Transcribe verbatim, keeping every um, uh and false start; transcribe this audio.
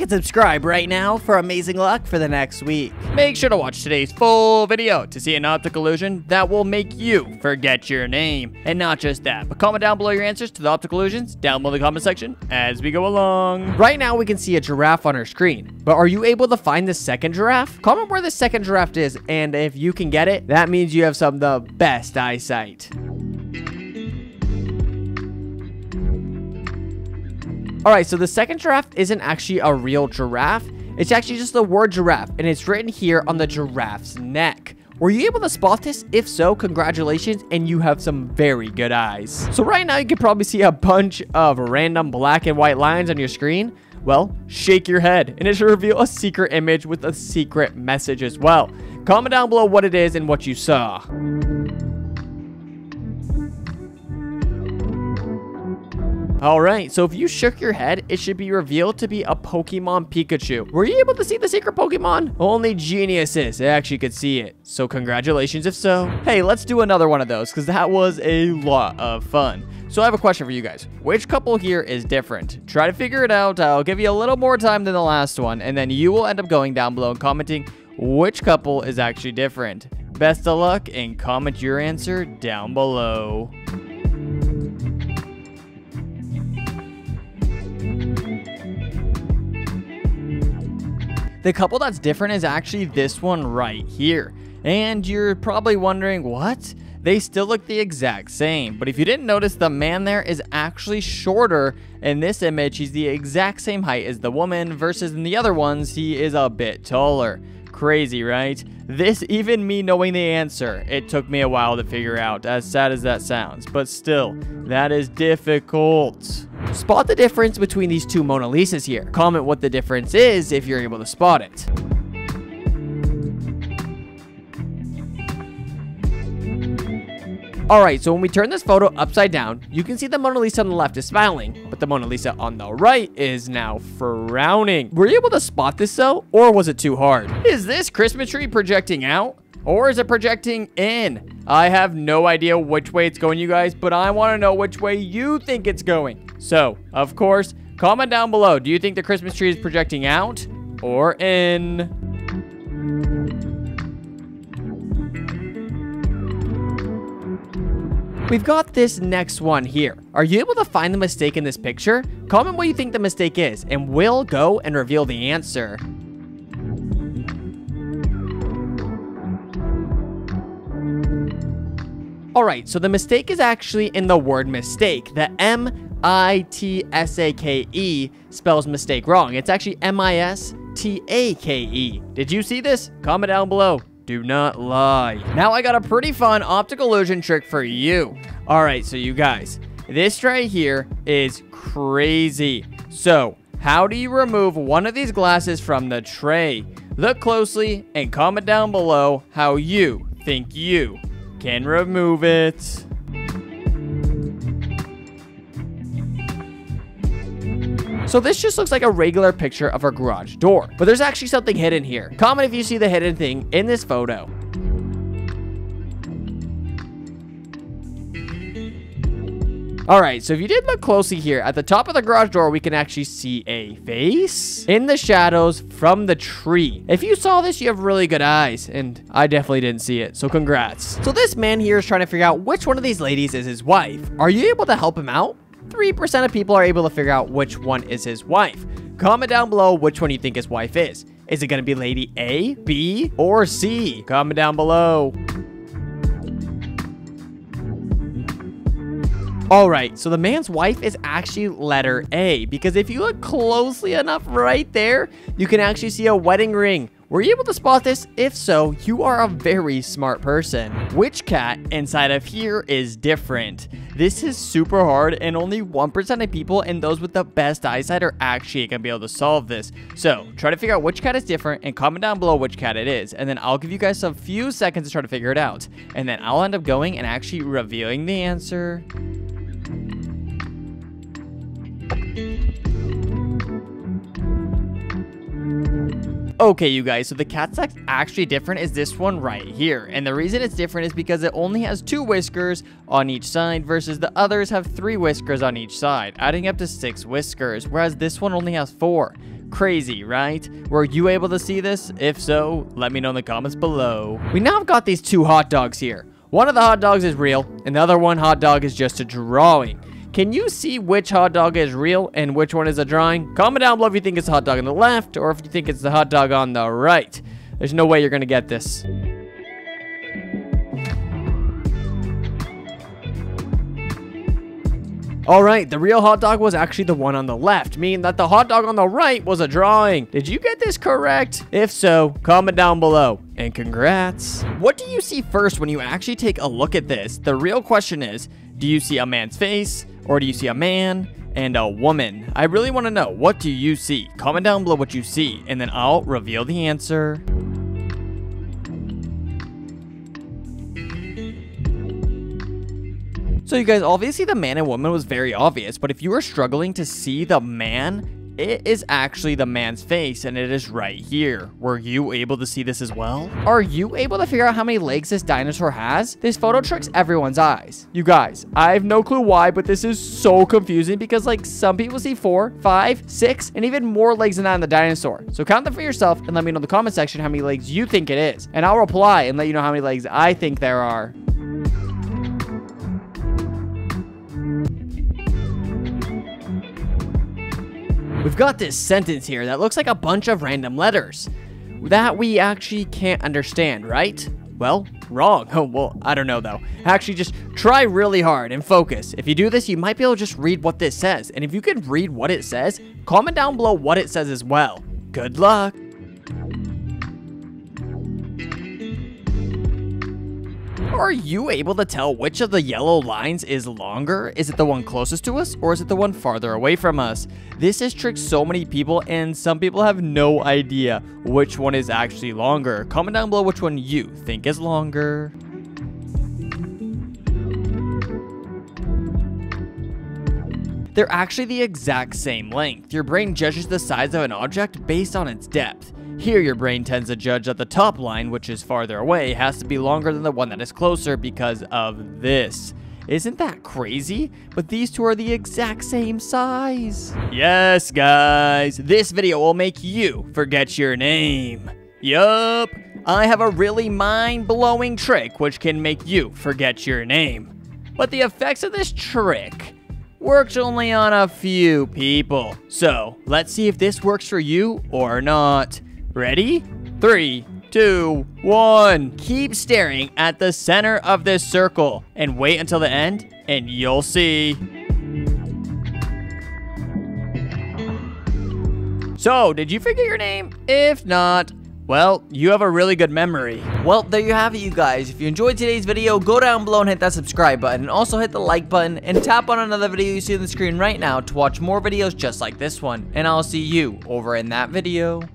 like and subscribe right now for amazing luck for the next week. Make sure to watch today's full video to see an optical illusion that will make you forget your name. And not just that, but comment down below your answers to the optical illusions down below the comment section as we go along. Right now we can see a giraffe on our screen, but are you able to find the second giraffe? Comment where the second giraffe is, and if you can get it, that means you have some of the best eyesight. Alright, so the second giraffe isn't actually a real giraffe. It's actually just the word giraffe, and it's written here on the giraffe's neck. Were you able to spot this? If so, congratulations, and you have some very good eyes. So right now, you can probably see a bunch of random black and white lines on your screen. Well, shake your head, and it should reveal a secret image with a secret message as well. Comment down below what it is and what you saw. Alright, so if you shook your head, it should be revealed to be a Pokemon Pikachu. Were you able to see the secret Pokemon? Only geniuses actually could see it. So congratulations if so. Hey, let's do another one of those, because that was a lot of fun. So I have a question for you guys. Which couple here is different? Try to figure it out. I'll give you a little more time than the last one, and then you will end up going down below and commenting which couple is actually different. Best of luck, and comment your answer down below. The couple that's different is actually this one right here. And you're probably wondering, what? They still look the exact same. But if you didn't notice, the man there is actually shorter. In this image, he's the exact same height as the woman, versus in the other ones, he is a bit taller. Crazy, right? This, even me knowing the answer, it took me a while to figure out, as sad as that sounds. But still, that is difficult. Spot the difference between these two Mona Lisas here. Comment what the difference is if you're able to spot it. Alright, so when we turn this photo upside down, you can see the Mona Lisa on the left is smiling, but the Mona Lisa on the right is now frowning. Were you able to spot this though, or was it too hard? Is this Christmas tree projecting out, or is it projecting in? I have no idea which way it's going, you guys, but I want to know which way you think it's going. So, of course, comment down below. Do you think the Christmas tree is projecting out or in? We've got this next one here. Are you able to find the mistake in this picture? Comment what you think the mistake is, and we'll go and reveal the answer. Alright, so the mistake is actually in the word mistake. The M I T S A K E spells mistake wrong. It's actually M I S T A K E. Did you see this? Comment down below. Do not lie. Now I got a pretty fun optical illusion trick for you. All right, so you guys, this right here is crazy. So how do you remove one of these glasses from the tray? Look closely and comment down below how you think you can remove it. So this just looks like a regular picture of our garage door, but there's actually something hidden here. Comment if you see the hidden thing in this photo. All right, so if you did look closely here, at the top of the garage door, we can actually see a face in the shadows from the tree. If you saw this, you have really good eyes, and I definitely didn't see it, so congrats. So this man here is trying to figure out which one of these ladies is his wife. Are you able to help him out? three percent of people are able to figure out which one is his wife. Comment down below which one you think his wife is. Is it going to be lady A, B, or C? Comment down below. Alright, so the man's wife is actually letter A, because if you look closely enough right there, you can actually see a wedding ring. Were you able to spot this? If so, you are a very smart person. Which cat inside of here is different? This is super hard, and only one percent of people and those with the best eyesight are actually going to be able to solve this. So try to figure out which cat is different and comment down below which cat it is. And then I'll give you guys a few seconds to try to figure it out. And then I'll end up going and actually revealing the answer. Okay, you guys, so the cat that's actually different is this one right here. And the reason it's different is because it only has two whiskers on each side versus the others have three whiskers on each side, adding up to six whiskers, whereas this one only has four. Crazy, right? Were you able to see this? If so, let me know in the comments below. We now have got these two hot dogs here. One of the hot dogs is real, and the other one hot dog is just a drawing. Can you see which hot dog is real and which one is a drawing? Comment down below if you think it's the hot dog on the left or if you think it's the hot dog on the right. There's no way you're gonna get this. Alright, the real hot dog was actually the one on the left, meaning that the hot dog on the right was a drawing. Did you get this correct? If so, comment down below. And congrats. What do you see first when you actually take a look at this? The real question is, do you see a man's face, or do you see a man and a woman? I really want to know, what do you see? Comment down below what you see, and then I'll reveal the answer. So you guys, obviously the man and woman was very obvious, but if you were struggling to see the man, it is actually the man's face, and it is right here. Were you able to see this as well? Are you able to figure out how many legs this dinosaur has? This photo tricks everyone's eyes. You guys, I have no clue why, but this is so confusing because like some people see four, five, six, and even more legs than that in the dinosaur. So count them for yourself and let me know in the comment section how many legs you think it is, and I'll reply and let you know how many legs I think there are. We've got this sentence here that looks like a bunch of random letters that we actually can't understand, right? Well, wrong. Oh, well, I don't know though. Actually, just try really hard and focus. If you do this, you might be able to just read what this says. And if you could read what it says, comment down below what it says as well. Good luck. Are you able to tell which of the yellow lines is longer? Is it the one closest to us or is it the one farther away from us? This has tricked so many people and some people have no idea which one is actually longer. Comment down below which one you think is longer. They're actually the exact same length. Your brain judges the size of an object based on its depth. Here, your brain tends to judge that the top line, which is farther away, has to be longer than the one that is closer because of this. Isn't that crazy? But these two are the exact same size. Yes, guys. This video will make you forget your name. Yup. I have a really mind-blowing trick which can make you forget your name. But the effects of this trick works only on a few people. So, let's see if this works for you or not. Ready? Three, two, one. Keep staring at the center of this circle and wait until the end and you'll see. So, did you figure your name? If not, well, you have a really good memory. Well, there you have it, you guys. If you enjoyed today's video, go down below and hit that subscribe button. And also hit the like button and tap on another video you see on the screen right now to watch more videos just like this one. And I'll see you over in that video.